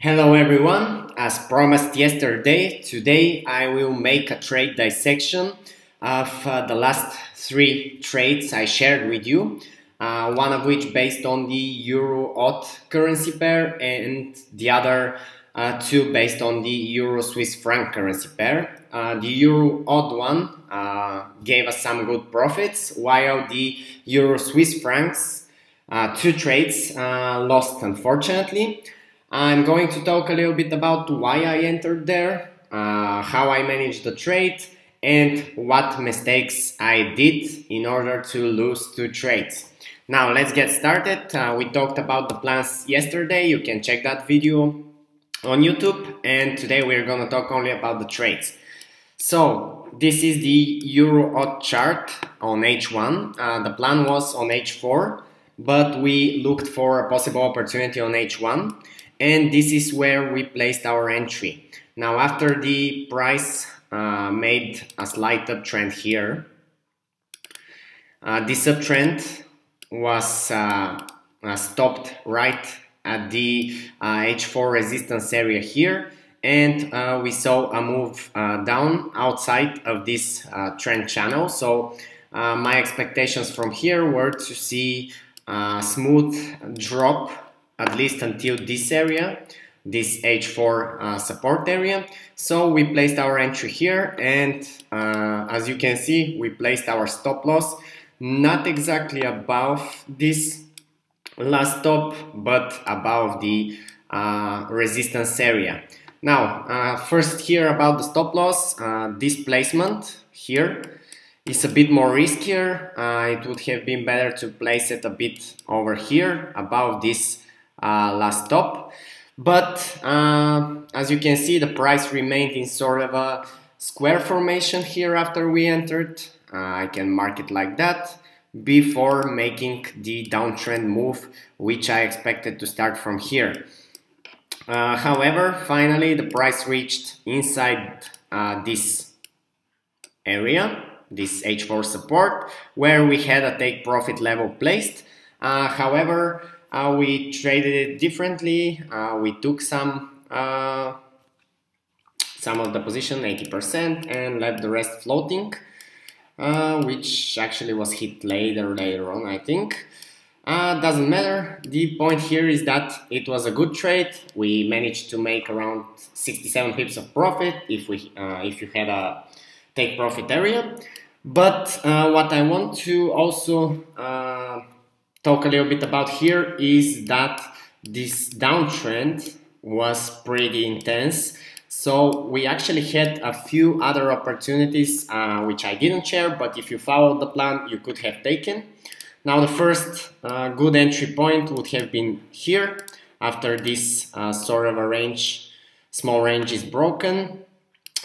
Hello everyone, as promised yesterday, today I will make a trade dissection of the last three trades I shared with you, one of which based on the EUR/AUD currency pair and the other two based on the EUR/Swiss franc currency pair. The EUR/AUD one gave us some good profits, while the EUR/Swiss francs two trades lost unfortunately. I'm going to talk a little bit about why I entered there, how I managed the trade and what mistakes I did in order to lose two trades. Now let's get started. We talked about the plans yesterday, you can check that video on YouTube, and today we're gonna talk only about the trades. So this is the EUR/AUD chart on H1, the plan was on H4, but we looked for a possible opportunity on H1. And this is where we placed our entry. Now after the price made a slight uptrend here, this uptrend was stopped right at the H4 resistance area here, and we saw a move down outside of this trend channel. So my expectations from here were to see a smooth drop at least until this area, this H4 support area. So we placed our entry here, and as you can see, we placed our stop loss not exactly above this last stop, but above the resistance area. Now first here about the stop loss, this placement here is a bit more riskier. It would have been better to place it a bit over here above this last stop, but as you can see, the price remained in sort of a square formation here after we entered. I can mark it like that before making the downtrend move, which I expected to start from here. However, finally the price reached inside this area, this H4 support, where we had a take profit level placed. However, we traded it differently. We took some of the position, 80%, and left the rest floating, which actually was hit later on, I think. Doesn't matter. The point here is that it was a good trade. We managed to make around 67 pips of profit if you had a take profit area. But what I want to also talk a little bit about here is that this downtrend was pretty intense, so we actually had a few other opportunities which I didn't share, but if you followed the plan you could have taken. Now the first good entry point would have been here after this sort of a range, small range is broken.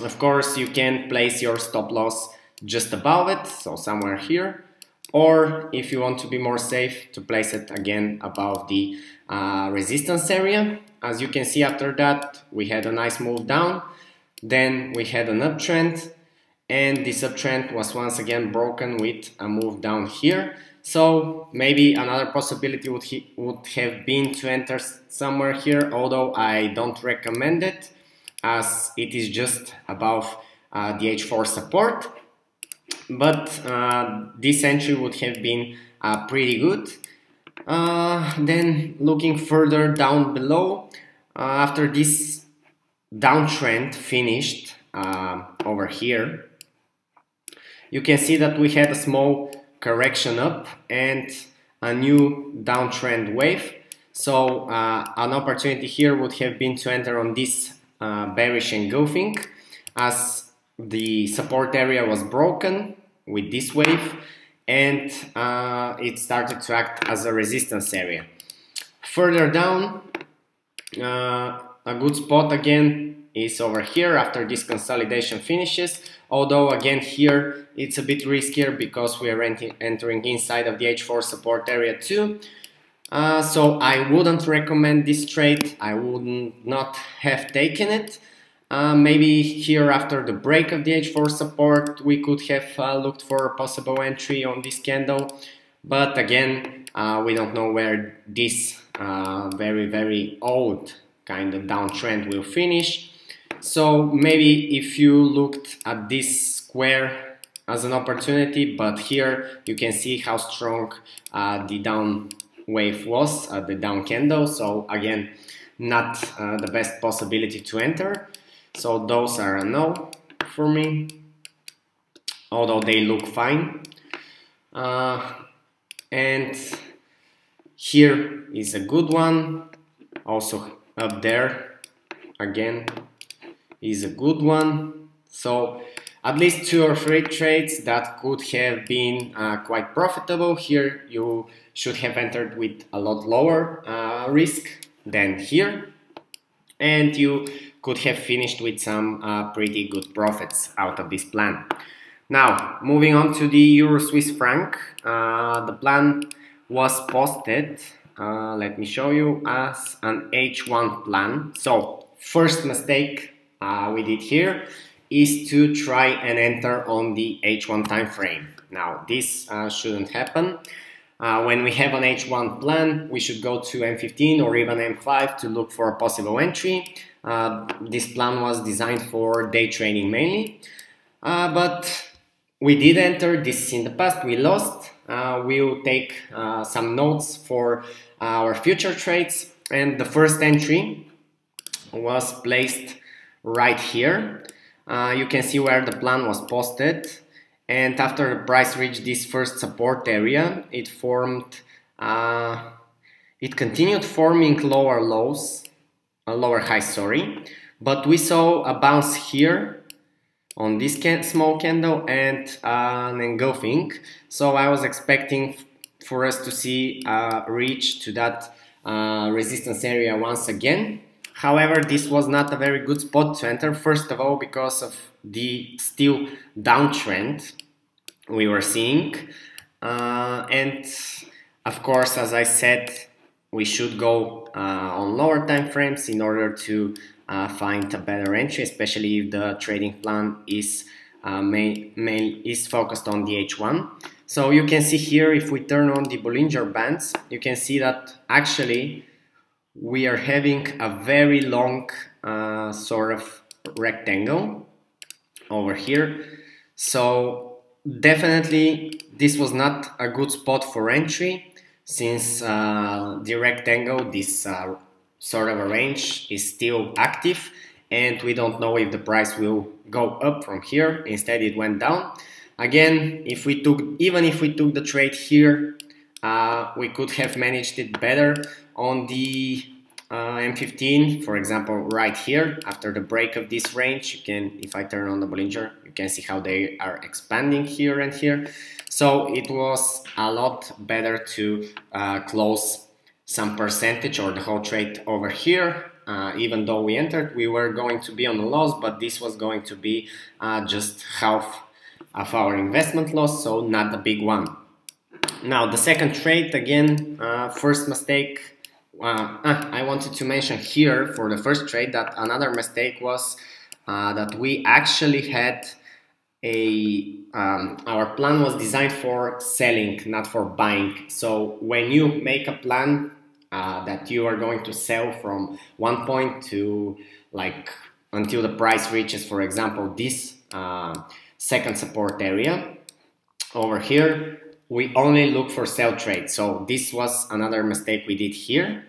Of course you can place your stop loss just above it, so somewhere here, or if you want to be more safe, to place it again above the resistance area. As you can see, after that we had a nice move down, then we had an uptrend, and this uptrend was once again broken with a move down here. So maybe another possibility would have been to enter somewhere here, although I don't recommend it as it is just above the H4 support. But this entry would have been pretty good. Then looking further down below, after this downtrend finished over here, you can see that we had a small correction up and a new downtrend wave. So an opportunity here would have been to enter on this bearish engulfing, as the support area was broken with this wave, and it started to act as a resistance area. Further down, a good spot again is over here after this consolidation finishes, although again here it's a bit riskier because we are entering inside of the H4 support area too. So I wouldn't recommend this trade, I would not have taken it. Maybe here after the break of the H4 support we could have looked for a possible entry on this candle, but again we don't know where this very, very old kind of downtrend will finish. So maybe if you looked at this square as an opportunity, but here you can see how strong the down wave was, the down candle. So again, not the best possibility to enter. So those are a no for me, although they look fine. And here is a good one. Also up there again is a good one. So at least 2 or 3 trades that could have been quite profitable. Here you should have entered with a lot lower risk than here, and you could have finished with some pretty good profits out of this plan. Now, moving on to the Euro-Swiss franc, the plan was posted, let me show you, as an H1 plan. So, first mistake we did here is to try and enter on the H1 time frame. Now, this shouldn't happen. When we have an H1 plan, we should go to M15 or even M5 to look for a possible entry. This plan was designed for day trading mainly. But we did enter this in the past, we lost. We'll take some notes for our future trades, and the first entry was placed right here. You can see where the plan was posted, and after the price reached this first support area, it formed it continued forming lower lows, lower highs, sorry, but we saw a bounce here on this small candle and an engulfing. So I was expecting for us to see reach to that resistance area once again. However, this was not a very good spot to enter, first of all because of the still downtrend we were seeing, and of course, as I said, we should go on lower time frames in order to find a better entry, especially if the trading plan is is focused on the H1. So you can see here, if we turn on the Bollinger Bands, you can see that actually we are having a very long sort of rectangle over here. So definitely this was not a good spot for entry, since the rectangle, this sort of a range, is still active, and we don't know if the price will go up from here. Instead it went down. Again, if we took, even if we took the trade here, we could have managed it better on the M15, for example, right here after the break of this range. You can, if I turn on the Bollinger, you can see how they are expanding here and here. So it was a lot better to close some percentage or the whole trade over here. Even though we entered, we were going to be on the loss, but this was going to be just half of our investment loss, so not a big one. Now the second trade, again, first mistake. I wanted to mention here for the first trade that another mistake was that we actually had a our plan was designed for selling, not for buying. So when you make a plan that you are going to sell from one point to, like, until the price reaches, for example, this second support area over here, we only look for sell trade. So this was another mistake we did here.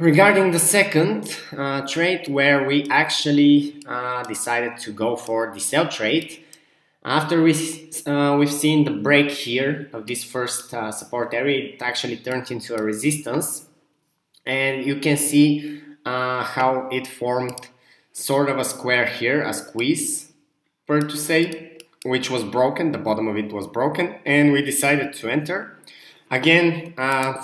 Regarding the second trade, where we actually decided to go for the sell trade, after we've seen the break here of this first support area, it actually turned into a resistance, and you can see how it formed sort of a square here, a squeeze per to say, which was broken, the bottom of it was broken, and we decided to enter. Again,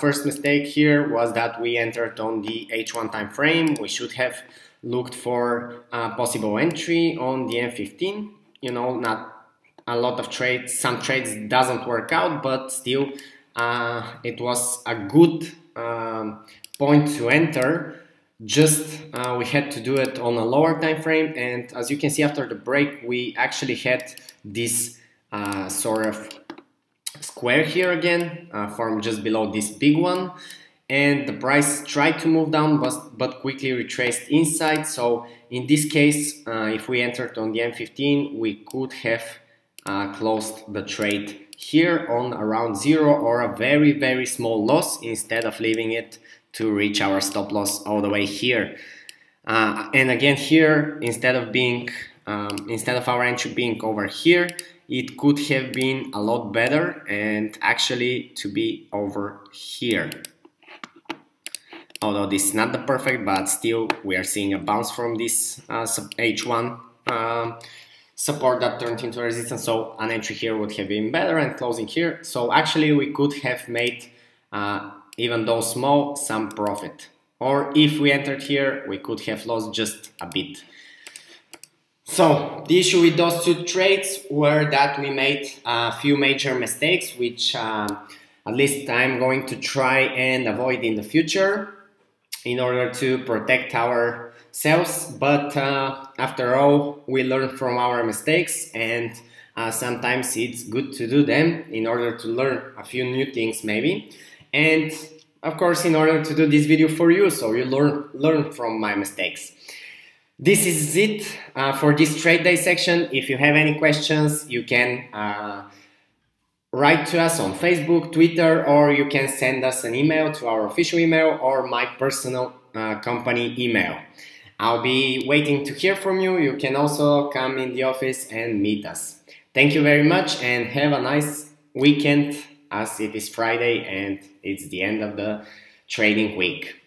first mistake here was that we entered on the H1 time frame. We should have looked for a possible entry on the M15. You know, not a lot of trades, some trades doesn't work out, but still it was a good point to enter. Just we had to do it on a lower time frame, and as you can see, after the break we actually had this sort of square here again, formed just below this big one, and the price tried to move down but quickly retraced inside. So in this case, if we entered on the M15, we could have closed the trade here on around zero or a very, very small loss, instead of leaving it to reach our stop loss all the way here. And again here, instead of our entry being over here, it could have been a lot better and actually to be over here. Although this is not the perfect, but still we are seeing a bounce from this H1 support that turned into resistance. So an entry here would have been better and closing here. So actually we could have made, even though small, some profit. Or if we entered here, we could have lost just a bit. So the issue with those two trades were that we made a few major mistakes, which at least I'm going to try and avoid in the future in order to protect ourselves. But after all, we learn from our mistakes, and sometimes it's good to do them in order to learn a few new things maybe. And of course, in order to do this video for you, so you learn from my mistakes. This is it for this trade dissection. If you have any questions, you can write to us on Facebook, Twitter, or you can send us an email to our official email or my personal company email. I'll be waiting to hear from you. You can also come in the office and meet us. Thank you very much and have a nice weekend, as it is Friday and it's the end of the trading week.